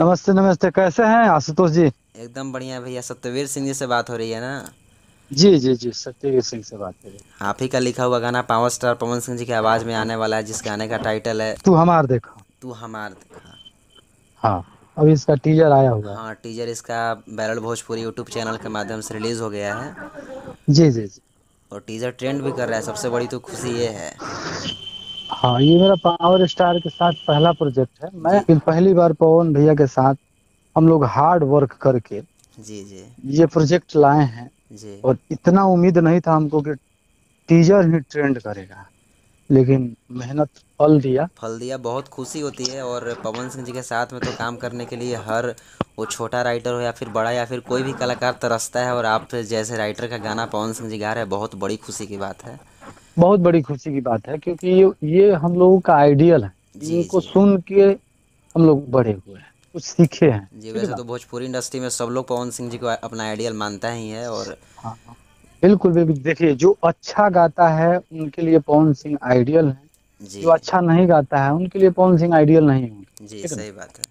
नमस्ते नमस्ते, कैसे हैं आशुतोष जी? एकदम बढ़िया भैया। सत्यवीर सिंह जी से बात हो रही है ना? जी जी जी, सत्यवीर सिंह से बात कर रही है। आप ही का लिखा हुआ गाना पावर स्टार पवन सिंह जी की आवाज में आने वाला है, जिस गाने का टाइटल है तू हमार देखा। तू हमार देखा, हाँ अभी इसका टीजर आया होगा। हाँ टीजर इसका वायरल भोजपुरी यूट्यूब चैनल के माध्यम से रिलीज हो गया है। जी जी जी, और टीजर ट्रेंड भी कर रहा है, सबसे बड़ी तो खुशी ये है। हाँ ये मेरा पावर स्टार के साथ पहला प्रोजेक्ट है। मैं पहली बार पवन भैया के साथ हम लोग हार्ड वर्क करके जी जी ये प्रोजेक्ट लाए हैं जी। और इतना उम्मीद नहीं था हमको कि टीजर ही ट्रेंड करेगा, लेकिन मेहनत फल दिया, फल दिया। बहुत खुशी होती है। और पवन सिंह जी के साथ में तो काम करने के लिए हर वो छोटा राइटर हो या फिर बड़ा या फिर कोई भी कलाकार तरसता है, और आप जैसे राइटर का गाना पवन सिंह जी गा रहे हैं, बहुत बड़ी खुशी की बात है। बहुत बड़ी खुशी की बात है, क्योंकि ये हम लोगों का आइडियल है। इनको सुन के हम लोग बड़े हुए हैं, कुछ सीखे हैं जी। वैसे तो भोजपुरी इंडस्ट्री में सब लोग पवन सिंह जी को अपना आइडियल मानता ही है। और बिल्कुल भी देखिए, जो अच्छा गाता है उनके लिए पवन सिंह आइडियल है, जो अच्छा नहीं गाता है उनके लिए पवन सिंह आइडियल नहीं है जी। सही बात है।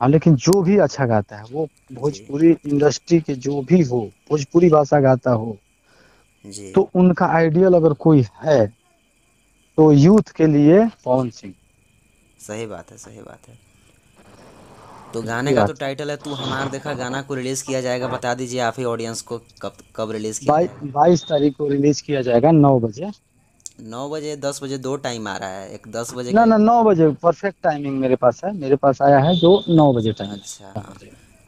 हाँ लेकिन जो भी अच्छा गाता है वो भोजपुरी इंडस्ट्री के जो भी हो, भोजपुरी भाषा गाता हो जी, तो उनका आइडियल अगर कोई है तो यूथ के लिए पवन सिंह। सही बात है, सही बात है। तो गाने का तो टाइटल है तू हमार देखा। गाना को रिलीज किया जाएगा, बता दीजिए आप ही ऑडियंस को कब कब रिलीज किया जाएगा? 22 तारीख को रिलीज किया जाएगा, 9 बजे। 9 बजे, 10 बजे, दो टाइम आ रहा है। एक 10 बजे ना ना 9 बजे परफेक्ट टाइमिंग मेरे पास है, मेरे पास आया है जो 9 बजे टाइम। अच्छा,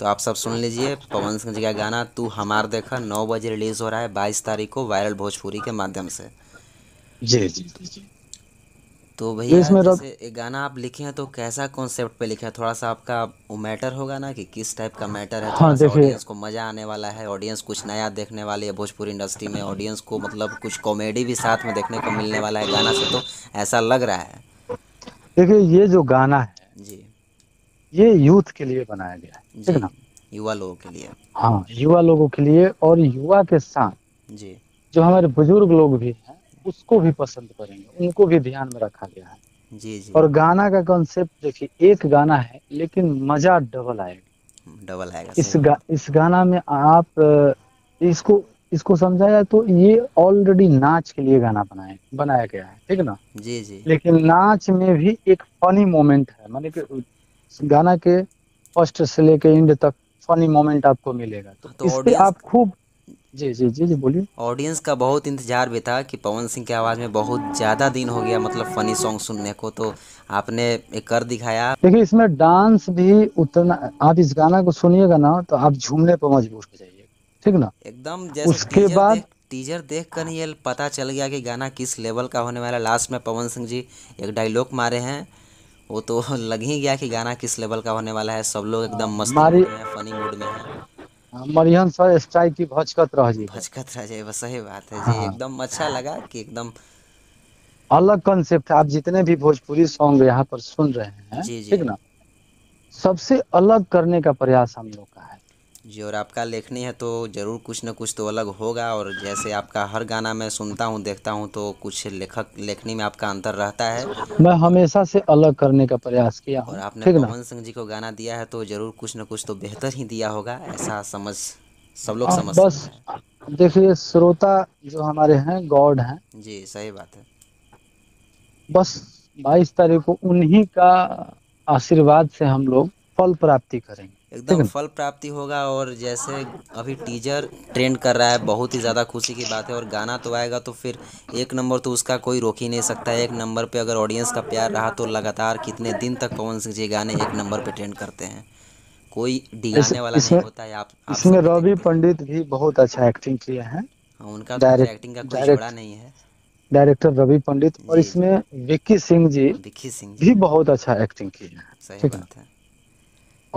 तो आप सब सुन लीजिए पवन सिंह जी का गाना तू हमार देखा, 9 बजे रिलीज हो रहा है 22 तारीख को वायरल भोजपुरी के माध्यम से जी जी जी। तो भैया जैसे गाना आप लिखे हैं तो कैसा कॉन्सेप्ट पे लिखा है? थोड़ा सा आपका वो मैटर होगा ना कि किस टाइप का मैटर है। हाँ, ऑडियंस को मजा आने वाला है, ऑडियंस कुछ नया देखने वाली है भोजपुरी इंडस्ट्री में, ऑडियंस को मतलब कुछ कॉमेडी भी साथ में देखने को मिलने वाला है गाना से, तो ऐसा लग रहा है। देखिए ये जो गाना है जी, ये यूथ के लिए बनाया गया है, युवा लोगों के लिए। हाँ युवा लोगों के लिए, और युवा के साथ जी जो हमारे बुजुर्ग लोग भी हैं उसको भी पसंद करेंगे, उनको भी ध्यान में रखा गया है जी जी। और गाना का कॉन्सेप्ट देखिए, एक गाना है लेकिन मजा डबल आएगा, डबल आएगा। इस गाना में आप इसको समझा जाए तो ये ऑलरेडी नाच के लिए गाना बनाया गया है, ठीक है ना जी जी। लेकिन नाच में भी एक फनी मोमेंट है, माने कि गाना के फर्स्ट से लेके एंड तक फनी मोमेंट आपको मिलेगा। तो इस पे आप खूब जी जी जी जी बोलिए। ऑडियंस का बहुत इंतजार भी था कि पवन सिंह की आवाज़ में बहुत ज़्यादा दिन हो गया मतलब फनी सॉन्ग सुनने को, तो आपने एक कर दिखाया। देखिए इसमें डांस भी उतना, आप इस गाना को सुनिएगा ना तो आप झूमने पर मजबूर हो जाइएगा, ठीक ना एकदम। जैसे उसके बाद टीजर देख कर ये पता चल गया कि गाना किस लेवल का होने वाला। लास्ट में पवन सिंह जी एक डायलॉग मारे हैं, वो तो लग ही गया कि गाना किस लेवल का होने वाला है। सब लोग एकदम मस्त फनी मूड में है। मरियन सर स्ट्राइक की भचकत रह जाए बस। सही बात है जी। हाँ। एकदम अच्छा लगा कि एकदम अलग कॉन्सेप्ट। आप जितने भी भोजपुरी सॉन्ग यहाँ पर सुन रहे हैं जी जी, ठीक ना, सबसे अलग करने का प्रयास हम लोग का है जी। और आपका लेखनी है तो जरूर कुछ ना कुछ तो अलग होगा। और जैसे आपका हर गाना मैं सुनता हूँ देखता हूँ तो कुछ लेखक लेखनी में आपका अंतर रहता है। मैं हमेशा से अलग करने का प्रयास किया। और आपने पवन सिंह जी को गाना दिया है तो जरूर कुछ ना कुछ तो बेहतर ही दिया होगा, ऐसा समझ सब लोग समझ बस। देखिए श्रोता जो हमारे हैं गॉड हैं जी। सही बात है। बस 22 तारीख को उन्ही का आशीर्वाद से हम लोग फल प्राप्ति करेंगे, एकदम फल प्राप्ति होगा। और जैसे अभी टीजर ट्रेंड कर रहा है, बहुत ही ज़्यादा खुशी की बात है। और गाना तो आएगा तो फिर 1 नंबर तो उसका कोई रोक ही नहीं सकता है। 1 नंबर पे अगर ऑडियंस का प्यार रहा तो लगातार कितने दिन तक पवन सिंह जी गाने 1 नंबर पे ट्रेंड करते हैं, कोई डिगाने वाला नहीं होता है। आप इसमें रवि पंडित भी बहुत अच्छा एक्टिंग किया है। हाँ, उनका एक्टिंग का कोई झगड़ा नहीं है, डायरेक्टर रवि पंडित। और इसमें विक्की सिंह भी बहुत अच्छा एक्टिंग किया है। सही बात है।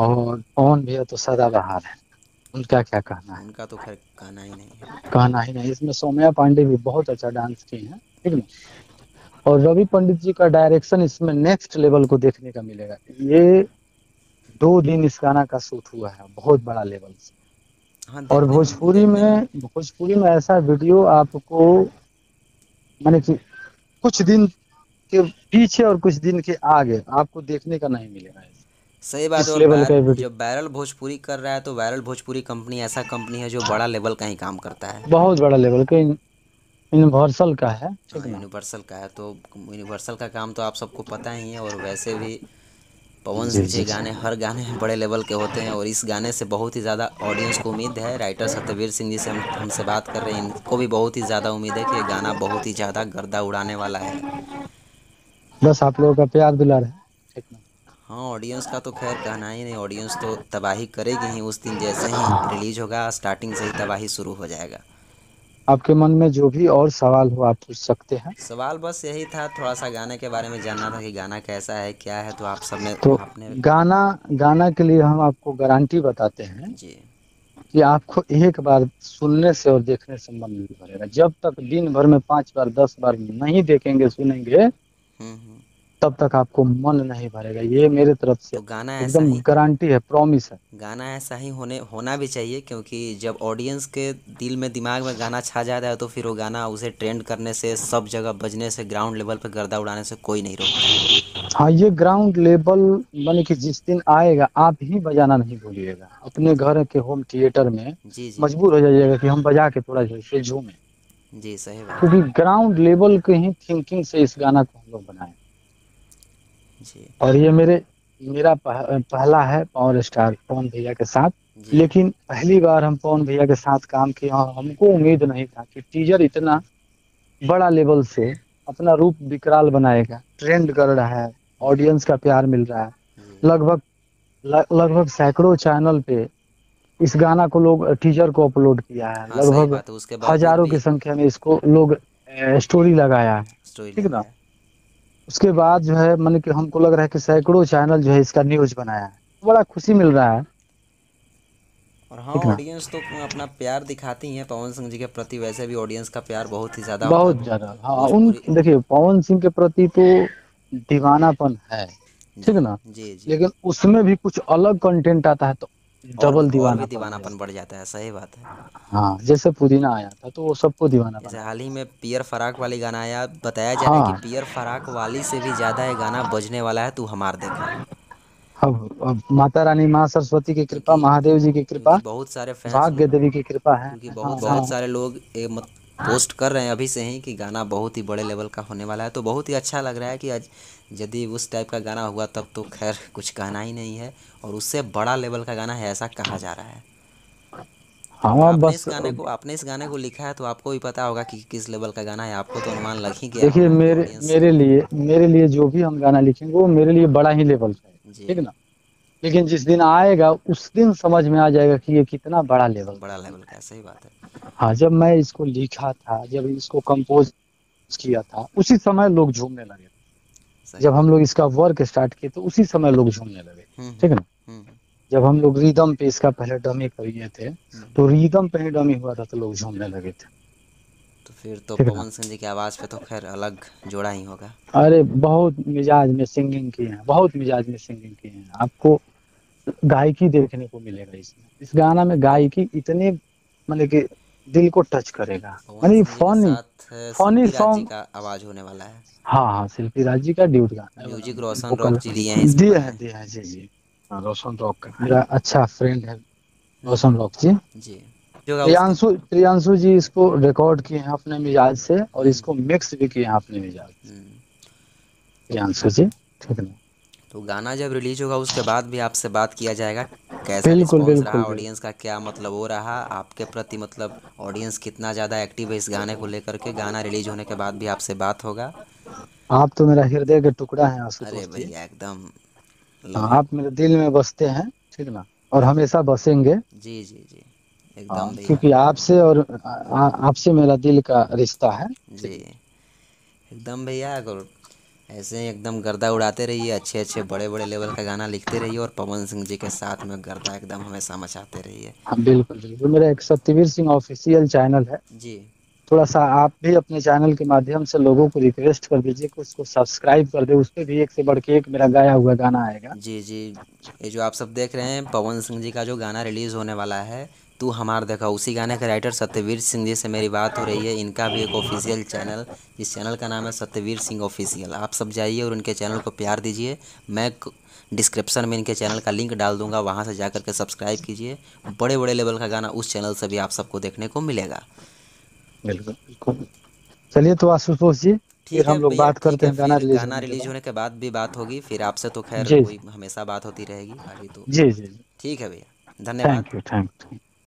और पवन भैया तो सदाबहार है, उनका क्या कहना है, उनका तो खैर कहना ही नहीं। इसमें सौम्या पांडे भी बहुत अच्छा डांस की है, ठीक है। और रवि पंडित जी का डायरेक्शन इसमें नेक्स्ट लेवल को देखने का मिलेगा। ये 2 दिन इस गाना का शूट हुआ है बहुत बड़ा लेवल से। हाँ, और भोजपुरी में ऐसा वीडियो आपको माने कि कुछ दिन के पीछे और कुछ दिन के आगे आपको देखने का नहीं मिलेगा। सही बात है। जब वायरल भोजपुरी कर रहा है तो वायरल भोजपुरी कंपनी ऐसा कंपनी है जो बड़ा लेवल का ही काम करता है, बहुत बड़ा लेवल का, यूनिवर्सल का है। यूनिवर्सल का है तो यूनिवर्सल का काम तो आप सबको पता ही है। और वैसे भी पवन सिंह जी गाने हर गाने बड़े लेवल के होते हैं और इस गाने से बहुत ही ज़्यादा ऑडियंस को उम्मीद है। राइटर सत्यवीर सिंह जी से हमसे बात कर रहे हैं, इनको भी बहुत ही ज़्यादा उम्मीद है कि ये गाना बहुत ही ज़्यादा गर्दा उड़ाने वाला है। बस आप लोगों का प्यार दुलार है। हाँ, ऑडियंस का तो खैर कहना ही नहीं, ऑडियंस तो तबाही करेगी ही। उस दिन जैसे ही रिलीज होगा स्टार्टिंग से ही तबाही शुरू हो जाएगा। आपके मन में जो भी और सवाल हो आप पूछ सकते हैं। सवाल बस यही था, थोड़ा सा गाने के बारे में जानना था कि गाना कैसा है क्या है। तो आप सबने तो आपने गाना के लिए हम आपको गारंटी बताते हैं जी कि आपको एक बार सुनने से और देखने से मन नहीं भरेगा। जब तक दिन भर में 5 बार 10 बार नहीं देखेंगे सुनेंगे तब तक आपको मन नहीं भरेगा। ये मेरे तरफ से तो गाना एकदम गारंटी है, प्रॉमिस है। गाना ऐसा ही होना भी चाहिए क्योंकि जब ऑडियंस के दिल में दिमाग में गाना छा जाता है तो फिर वो गाना उसे ट्रेंड करने से, सब जगह बजने से, ग्राउंड लेवल पर गर्दा उड़ाने से कोई नहीं रोकता। हाँ, ये ग्राउंड लेवल माने कि जिस दिन आएगा आप ही बजाना नहीं भूलिएगा। अपने घर के होम थिएटर में मजबूर हो जाइएगा कि हम बजा के थोड़ा झूमें जी। सही बात, क्योंकि ग्राउंड लेवल के ही थिंकिंग से इस गाना को हम लोग बनाए जी। और ये मेरा पहला है पावर स्टार पवन भैया के साथ, लेकिन पहली बार हम पवन भैया के साथ काम किए और हमको उम्मीद नहीं था कि टीजर इतना बड़ा लेवल से अपना रूप विकराल बनाएगा। ट्रेंड कर रहा है, ऑडियंस का प्यार मिल रहा है, लगभग सैकड़ों चैनल पे इस गाना को लोग टीजर को अपलोड किया है। हाँ, लगभग हजारों की संख्या में इसको लोग स्टोरी लगाया है, ठीक ना। उसके बाद जो है मन कि हमको लग रहा है कि सैकड़ों चैनल जो है इसका न्यूज बनाया है, बड़ा खुशी मिल रहा है। और हाँ, ऑडियंस तो अपना प्यार दिखाती है पवन सिंह जी के प्रति। वैसे भी ऑडियंस का प्यार बहुत ही ज्यादा, बहुत ज्यादा। हाँ, उन देखिए पवन सिंह के प्रति तो दीवानापन है, ठीक ना जी। लेकिन उसमें भी कुछ अलग कंटेंट आता है तो डबल दीवानापन बढ़ जाता है। सही बात है। हाँ, जैसे पुदीना आया था तो वो सबको दीवाना बना। हाल ही में पियर फराक वाली गाना आया, बताया जा रहा है कि पियर फराक वाली से भी ज्यादा ये गाना बजने वाला है, तू हमार देखा। अब माता रानी माँ सरस्वती की कृपा, महादेव जी की कृपा, बहुत सारे भाग्य देवी की कृपा है क्योंकि बहुत सारे लोग पोस्ट कर रहे हैं अभी से ही कि गाना बहुत ही बड़े लेवल का होने वाला है। तो बहुत ही अच्छा लग रहा है कि आज यदि उस टाइप का गाना हुआ तब तो खैर कुछ कहना ही नहीं है, और उससे बड़ा लेवल का गाना है ऐसा कहा जा रहा है। हाँ, बस आपने इस गाने को लिखा है तो आपको भी पता होगा कि किस लेवल का गाना है, आपको तो अनुमान लग ही गया। देखिए मेरे लिए जो भी हम गाना लिखेंगे वो मेरे लिए बड़ा ही लेवल का है, ठीक ना। लेकिन जिस दिन आएगा उस दिन समझ में आ जाएगा कि ये कितना बड़ा लेवल का है। सही बात है। हाँ, जब मैं इसको लिखा था, जब इसको कंपोज किया था उसी समय लोग झूमने लगे। जब हम लोग इसका वर्क स्टार्ट किए तो उसी समय लोग झूमने लगे, ठीक है ना। जब हम लोग रिदम पे इसका पहले डमी करिए थे तो रिदम पे ही डमी हुआ था तो लोग झूमने लगे थे। तो फिर तो पवन सिंह जी की आवाज पे तो खैर अलग जोड़ा ही होगा। अरे बहुत मिजाज में सिंगिंग की है। आपको गायकी देखने को मिलेगा इसमें। इस गाना में गायकी इतने मतलब कि दिल को टच करेगा, यानी फनी सॉन्ग का आवाज होने वाला है। हाँ, शिल्पी राज जी का ड्यूट गाना, म्यूजिक रोशन रॉक जी दिया है जी। रोशन रॉक का मेरा अच्छा फ्रेंड है रोशन रॉक जी। प्रियांशु जी इसको रिकॉर्ड किए हैं अपने मिजाज से और इसको मिक्स भी किए हैं अपने मिजाज से प्रियांशु जी, ठीक है। तो गाना जब रिलीज होगा उसके बाद भी आपसे बात किया जाएगा कैसा रिस्पॉन्स रहा, ऑडियंस का क्या मतलब हो रहा आपके प्रति, मतलब ऑडियंस कितना ज्यादा एक्टिव है इस गाने को लेकर के। गाना रिलीज होने के बाद भी आपसे बात होगा। आप तो मेरा हृदय का टुकड़ा है। अरे भैया एकदम, आप मेरे दिल में बसते हैं, ठीक ना, और हमेशा बसेंगे जी जी जी एकदम, क्योंकि आपसे और आपसे मेरा दिल का रिश्ता है जी एकदम भैया। अगर ऐसे ही एकदम गर्दा उड़ाते रहिए, अच्छे अच्छे बड़े बड़े लेवल का गाना लिखते रहिए और पवन सिंह जी के साथ में गर्दा एकदम हमेशा मचाते रहिए। हाँ, बिल्कुल बिल्कुल। मेरा एक सत्यवीर सिंह ऑफिशियल चैनल है जी, थोड़ा सा आप भी अपने चैनल के माध्यम से लोगों को रिक्वेस्ट कर दीजिए कि उसको सब्सक्राइब कर दे। उस पर भी एक से बढ़ के एक मेरा गाया हुआ गाना आएगा जी। ये जो आप सब देख रहे हैं पवन सिंह जी का जो गाना रिलीज होने वाला है तू हमार देखा। उसी गाने के राइटर सत्यवीर सिंह जी से मेरी बात हो रही है। इनका भी एक ऑफिशियल चैनल, इस चैनल का नाम है सत्यवीर सिंह ऑफिशियल। आप सब जाइए और उनके चैनल को प्यार दीजिए। मैं डिस्क्रिप्शन में इनके चैनल का लिंक डाल दूंगा, वहां से जा करके सब्सक्राइब कीजिए। बड़े बड़े लेवल का गाना उस चैनल से भी आप सबको देखने को मिलेगा। बिल्कुल, चलिए तो आशुतोष जी ठीक है, हम लोग बात करते हैं गाना रिलीज होने के बाद भी बात होगी फिर आपसे। तो खैर हमेशा बात होती रहेगी। ठीक है भैया, धन्यवाद।